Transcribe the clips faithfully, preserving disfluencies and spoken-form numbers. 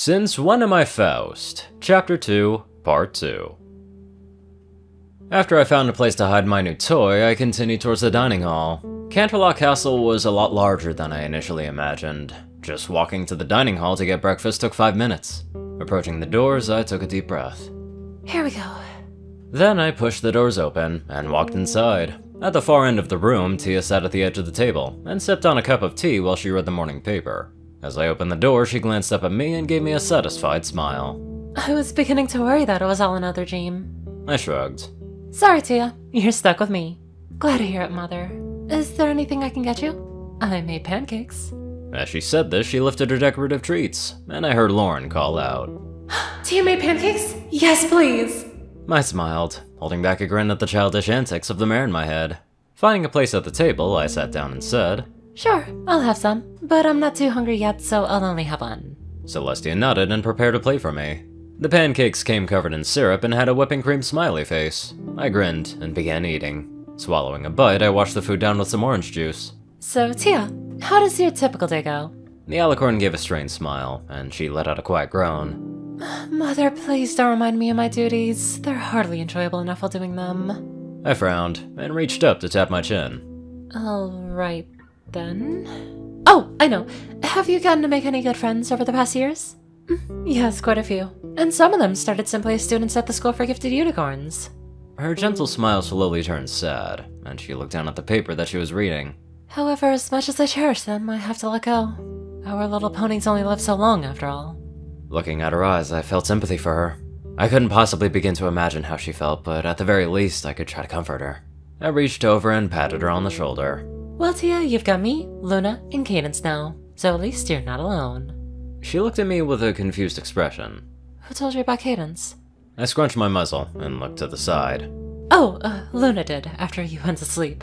Since When Am I Faust? Chapter two, Part two. After I found a place to hide my new toy, I continued towards the dining hall. Canterlot Castle was a lot larger than I initially imagined. Just walking to the dining hall to get breakfast took five minutes. Approaching the doors, I took a deep breath. Here we go. Then I pushed the doors open and walked inside. At the far end of the room, Tia sat at the edge of the table and sipped on a cup of tea while she read the morning paper. As I opened the door, she glanced up at me and gave me a satisfied smile. I was beginning to worry that it was all another dream. I shrugged. Sorry, Tia. You're stuck with me. Glad to hear it, Mother. Is there anything I can get you? I made pancakes. As she said this, she lifted her decorative treats, and I heard Lauren call out. Tia made pancakes? Yes, please! I smiled, holding back a grin at the childish antics of the mare in my head. Finding a place at the table, I sat down and said, Sure, I'll have some, but I'm not too hungry yet, so I'll only have one. Celestia nodded and prepared a plate for me. The pancakes came covered in syrup and had a whipping cream smiley face. I grinned and began eating. Swallowing a bite, I washed the food down with some orange juice. So, Tia, how does your typical day go? The alicorn gave a strained smile, and she let out a quiet groan. Mother, please don't remind me of my duties. They're hardly enjoyable enough while doing them. I frowned, and reached up to tap my chin. Alright, then. Oh, I know. Have you gotten to make any good friends over the past years? Yes, quite a few. And some of them started simply as students at the School for Gifted Unicorns. Her gentle smile slowly turned sad, and she looked down at the paper that she was reading. However, as much as I cherish them, I have to let go. Our little ponies only live so long, after all. Looking at her eyes, I felt sympathy for her. I couldn't possibly begin to imagine how she felt, but at the very least, I could try to comfort her. I reached over and patted her on the shoulder. Well, Tia, you've got me, Luna, and Cadence now, so at least you're not alone. She looked at me with a confused expression. Who told you about Cadence? I scrunched my muzzle and looked to the side. Oh, uh, Luna did, after you went to sleep.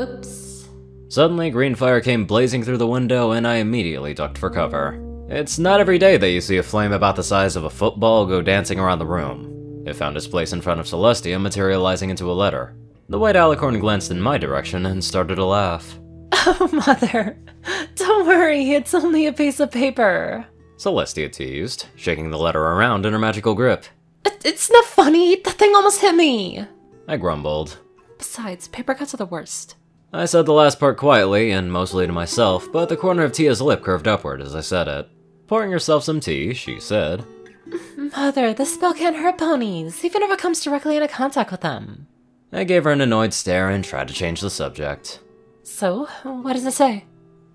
Oops. Suddenly, green fire came blazing through the window and I immediately ducked for cover. It's not every day that you see a flame about the size of a football go dancing around the room. It found its place in front of Celestia, materializing into a letter. The white alicorn glanced in my direction and started to laugh. Oh, Mother. Don't worry, it's only a piece of paper. Celestia teased, shaking the letter around in her magical grip. It, it's not funny! That thing almost hit me! I grumbled. Besides, paper cuts are the worst. I said the last part quietly, and mostly to myself, but the corner of Tia's lip curved upward as I said it. Pouring herself some tea, she said, Mother, this spell can't hurt ponies, even if it comes directly into contact with them. I gave her an annoyed stare and tried to change the subject. So, what does it say?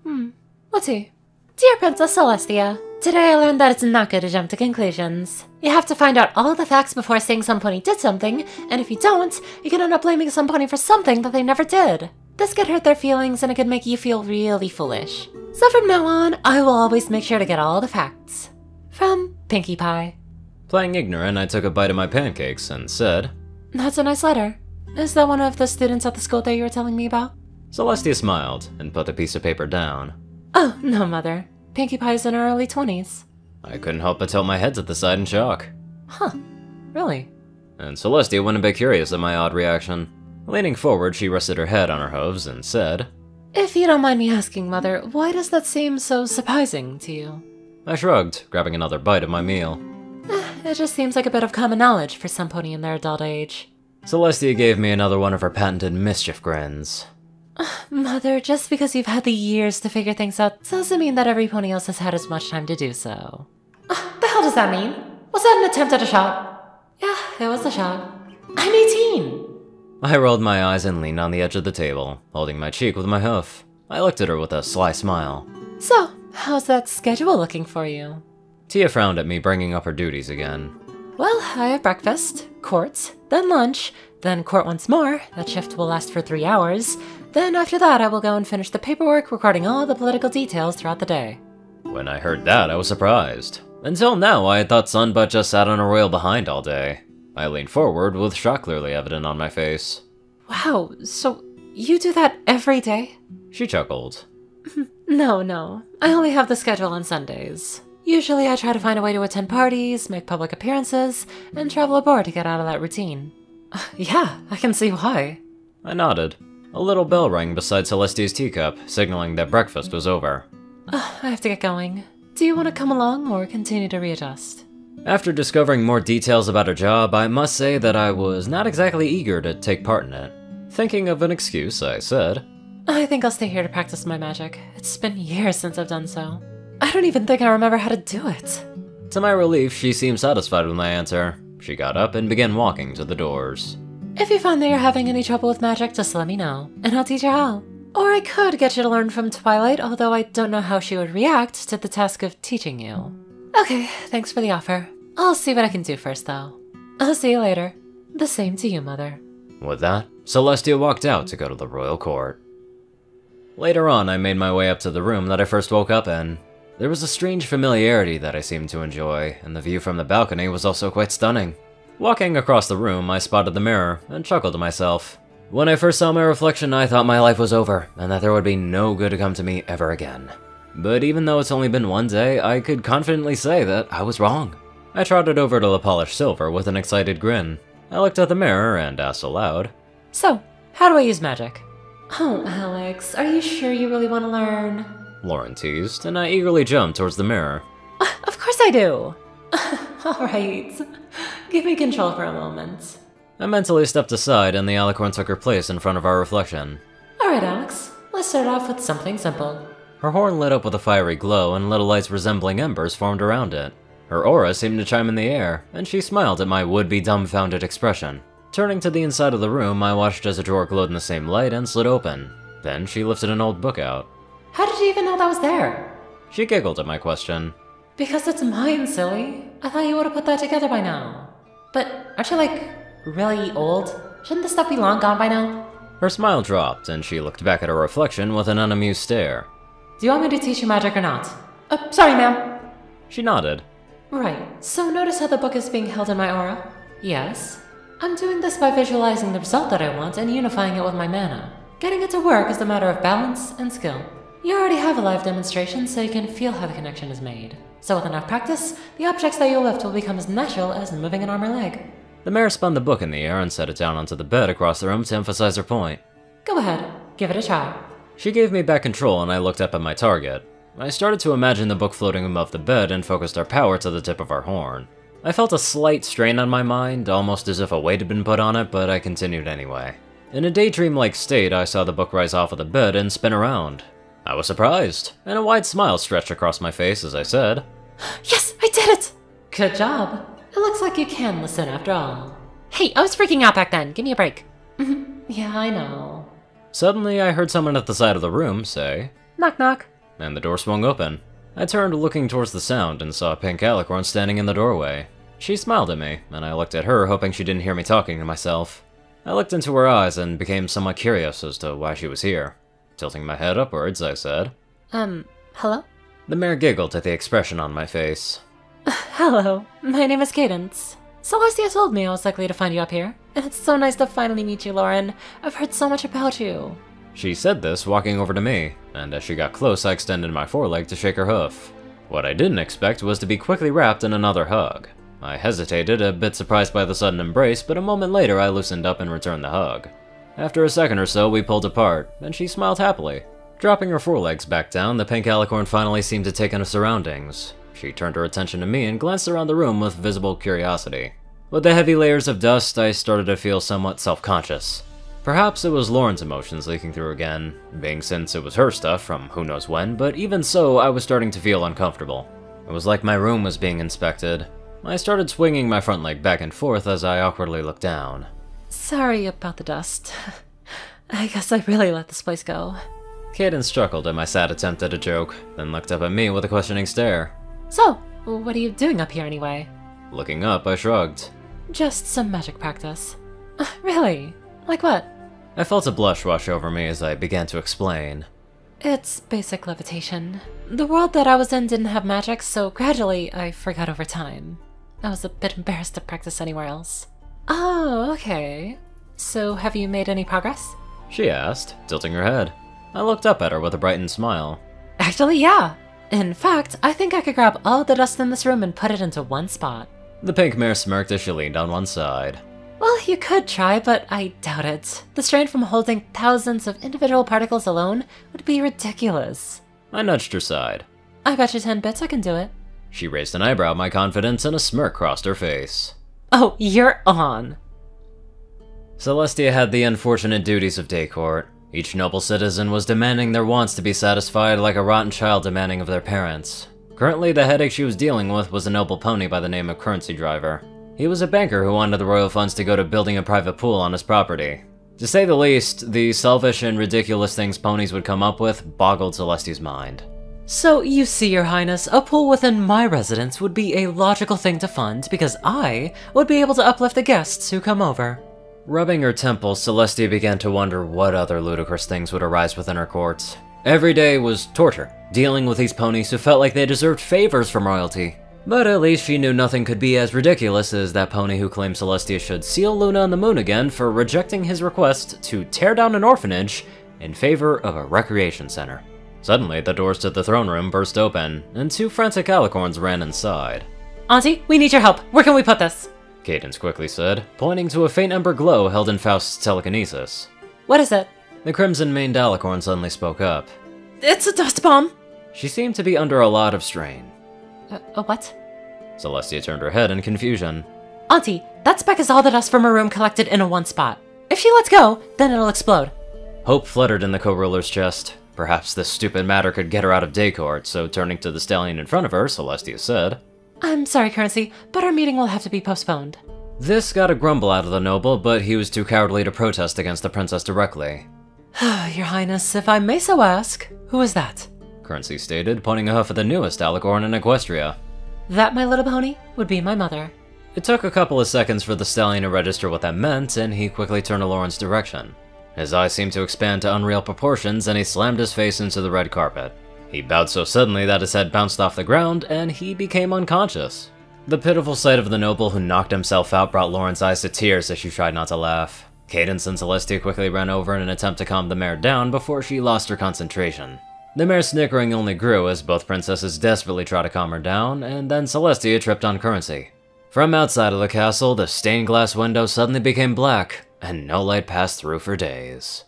Hmm, let's see. Dear Princess Celestia, today I learned that it's not good to jump to conclusions. You have to find out all the facts before saying some pony did something, and if you don't, you can end up blaming some pony for something that they never did. This could hurt their feelings and it could make you feel really foolish. So from now on, I will always make sure to get all the facts. From Pinkie Pie. Playing ignorant, I took a bite of my pancakes and said, That's a nice letter. Is that one of the students at the school day you were telling me about? Celestia smiled and put the piece of paper down. Oh, no, Mother. Pinkie Pie's in her early twenties. I couldn't help but tilt my head to the side in shock. Huh, really? And Celestia went a bit curious at my odd reaction. Leaning forward, she rested her head on her hooves and said, If you don't mind me asking, Mother, why does that seem so surprising to you? I shrugged, grabbing another bite of my meal. It just seems like a bit of common knowledge for some pony in their adult age. Celestia gave me another one of her patented mischief grins. Mother, just because you've had the years to figure things out doesn't mean that every pony else has had as much time to do so. The hell does that mean? Was that an attempt at a shot? Yeah, it was a shot. I'm eighteen! I rolled my eyes and leaned on the edge of the table, holding my cheek with my hoof. I looked at her with a sly smile. So, how's that schedule looking for you? Tia frowned at me, bringing up her duties again. Well, I have breakfast, court, then lunch, then court once more. That shift will last for three hours. Then after that, I will go and finish the paperwork recording all the political details throughout the day. When I heard that, I was surprised. Until now, I had thought Sunbutt just sat on a royal behind all day. I leaned forward with shock clearly evident on my face. Wow, so you do that every day? She chuckled. No, no. I only have the schedule on Sundays. Usually I try to find a way to attend parties, make public appearances, and travel abroad to get out of that routine. Yeah, I can see why. I nodded. A little bell rang beside Celestia's teacup, signaling that breakfast was over. Uh, I have to get going. Do you want to come along or continue to readjust? After discovering more details about her job, I must say that I was not exactly eager to take part in it. Thinking of an excuse, I said, I think I'll stay here to practice my magic. It's been years since I've done so. I don't even think I remember how to do it. To my relief, she seemed satisfied with my answer. She got up and began walking to the doors. If you find that you're having any trouble with magic, just let me know, and I'll teach you how. Or I could get you to learn from Twilight, although I don't know how she would react to the task of teaching you. Okay, thanks for the offer. I'll see what I can do first, though. I'll see you later. The same to you, Mother. With that, Celestia walked out to go to the royal court. Later on, I made my way up to the room that I first woke up in. There was a strange familiarity that I seemed to enjoy, and the view from the balcony was also quite stunning. Walking across the room, I spotted the mirror and chuckled to myself. When I first saw my reflection, I thought my life was over, and that there would be no good to come to me ever again. But even though it's only been one day, I could confidently say that I was wrong. I trotted over to the polished silver with an excited grin. I looked at the mirror and asked aloud, So, how do I use magic? Oh, Alex, are you sure you really want to learn? Lauren teased, and I eagerly jumped towards the mirror. Uh, of course I do! Alright, give me control for a moment. I mentally stepped aside and the alicorn took her place in front of our reflection. Alright Alex, let's start off with something simple. Her horn lit up with a fiery glow and little lights resembling embers formed around it. Her aura seemed to chime in the air, and she smiled at my would-be dumbfounded expression. Turning to the inside of the room, I watched as a drawer glowed in the same light and slid open. Then she lifted an old book out. How did you even know that was there? She giggled at my question. Because it's mine, silly. I thought you would have put that together by now. But aren't you, like, really old? Shouldn't this stuff be long gone by now? Her smile dropped, and she looked back at her reflection with an unamused stare. Do you want me to teach you magic or not? Uh, sorry, ma'am. She nodded. Right, so notice how the book is being held in my aura? Yes. I'm doing this by visualizing the result that I want and unifying it with my mana. Getting it to work is a matter of balance and skill. You already have a live demonstration, so you can feel how the connection is made. So with enough practice, the objects that you lift will become as natural as moving an arm or leg. The mayor spun the book in the air and set it down onto the bed across the room to emphasize her point. Go ahead, give it a try. She gave me back control and I looked up at my target. I started to imagine the book floating above the bed and focused our power to the tip of our horn. I felt a slight strain on my mind, almost as if a weight had been put on it, but I continued anyway. In a daydream-like state, I saw the book rise off of the bed and spin around. I was surprised, and a wide smile stretched across my face as I said, Yes, I did it! Good job. It looks like you can listen after all. Hey, I was freaking out back then. Give me a break. Yeah, I know. Suddenly, I heard someone at the side of the room say, Knock knock. And the door swung open. I turned looking towards the sound and saw a pink alicorn standing in the doorway. She smiled at me, and I looked at her hoping she didn't hear me talking to myself. I looked into her eyes and became somewhat curious as to why she was here. Tilting my head upwards, I said, Um, hello? The mayor giggled at the expression on my face. Hello, my name is Cadence. Celestia told me I was likely to find you up here, and it's so nice to finally meet you, Lauren. I've heard so much about you. She said this walking over to me, and as she got close, I extended my foreleg to shake her hoof. What I didn't expect was to be quickly wrapped in another hug. I hesitated, a bit surprised by the sudden embrace, but a moment later I loosened up and returned the hug. After a second or so, we pulled apart, and she smiled happily. Dropping her forelegs back down, the pink alicorn finally seemed to take in her surroundings. She turned her attention to me and glanced around the room with visible curiosity. With the heavy layers of dust, I started to feel somewhat self-conscious. Perhaps it was Lauren's emotions leaking through again, being since it was her stuff from who knows when, but even so, I was starting to feel uncomfortable. It was like my room was being inspected. I started swinging my front leg back and forth as I awkwardly looked down. Sorry about the dust. I guess I really let this place go. Cadence chuckled at my sad attempt at a joke, then looked up at me with a questioning stare. So, what are you doing up here anyway? Looking up, I shrugged. Just some magic practice. Uh, really? Like what? I felt a blush wash over me as I began to explain. It's basic levitation. The world that I was in didn't have magic, so gradually I forgot over time. I was a bit embarrassed to practice anywhere else. Oh, okay. So have you made any progress? She asked, tilting her head. I looked up at her with a brightened smile. Actually, yeah. In fact, I think I could grab all the dust in this room and put it into one spot. The pink mare smirked as she leaned on one side. Well, you could try, but I doubt it. The strain from holding thousands of individual particles alone would be ridiculous. I nudged her side. I bet you ten bits I can do it. She raised an eyebrow at my confidence and a smirk crossed her face. Oh, you're on. Celestia had the unfortunate duties of day court. Each noble citizen was demanding their wants to be satisfied like a rotten child demanding of their parents. Currently, the headache she was dealing with was a noble pony by the name of Currency Driver. He was a banker who wanted the royal funds to go to building a private pool on his property. To say the least, the selfish and ridiculous things ponies would come up with boggled Celestia's mind. So, you see, Your Highness, a pool within my residence would be a logical thing to fund because I would be able to uplift the guests who come over. Rubbing her temples, Celestia began to wonder what other ludicrous things would arise within her courts. Every day was torture, dealing with these ponies who felt like they deserved favors from royalty. But at least she knew nothing could be as ridiculous as that pony who claimed Celestia should seal Luna on the moon again for rejecting his request to tear down an orphanage in favor of a recreation center. Suddenly, the doors to the throne room burst open, and two frantic alicorns ran inside. Auntie, we need your help. Where can we put this? Cadence quickly said, pointing to a faint ember glow held in Faust's telekinesis. What is it? The crimson-maned alicorn suddenly spoke up. It's a dust bomb! She seemed to be under a lot of strain. Uh, a what? Celestia turned her head in confusion. Auntie, that speck is all the dust from her room collected in a one spot. If she lets go, then it'll explode. Hope fluttered in the co-ruler's chest. Perhaps this stupid matter could get her out of day court, so turning to the stallion in front of her, Celestia said, I'm sorry, Currency, but our meeting will have to be postponed. This got a grumble out of the noble, but he was too cowardly to protest against the princess directly. Your Highness, if I may so ask, who is that? Currency stated, pointing a hoof at the newest alicorn in Equestria. That, my little pony, would be my mother. It took a couple of seconds for the stallion to register what that meant, and he quickly turned to Lauren's direction. His eyes seemed to expand to unreal proportions, and he slammed his face into the red carpet. He bowed so suddenly that his head bounced off the ground, and he became unconscious. The pitiful sight of the noble who knocked himself out brought Lauren's eyes to tears as she tried not to laugh. Cadence and Celestia quickly ran over in an attempt to calm the mare down before she lost her concentration. The mare's snickering only grew as both princesses desperately tried to calm her down, and then Celestia tripped on Currency. From outside of the castle, the stained glass window suddenly became black, and no light passed through for days.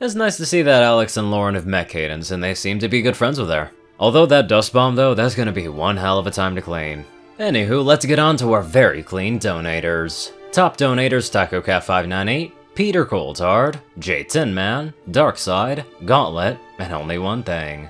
It's nice to see that Alex and Lauren have met Cadence, and they seem to be good friends with her. Although that dust bomb, though, that's gonna be one hell of a time to clean. Anywho, let's get on to our very clean donators. Top donators, taco cat five nine eight, Peter Coulthard, J-Tin Man, Darkside, Gauntlet, and Only One Thing.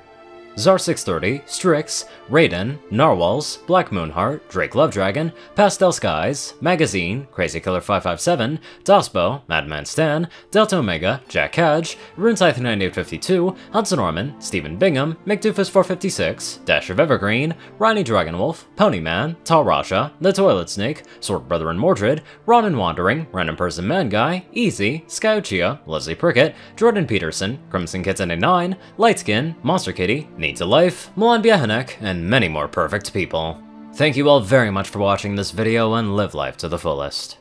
zar six thirty, Strix, Rayden, Narwhals, Blackmoonheart, Drake Lovedragon, Pastel Skies, Magazine, crazy killer five five seven, dospo, Madman Stann, Delta zero mega, Jack Kaj, runescythe nine eight five two, Hunter Norman, Steven Bingham, McDufus four fifty-six, Dash of Evergreen, Ronnie Dragonwolf, Ponyman, Tal Rasha, The Toilet Snake, Sword Brother and Mordred, Ron and Wandering, Random Person Man Guy, Easy, Skyuchia, Leslie Prickett, Jordan Peterson, Crimson Kitten and Nine, Lightskin, Monster Kitty, Needs a Life, Milan Biahanek, and many more perfect people. Thank you all very much for watching this video, and live life to the fullest.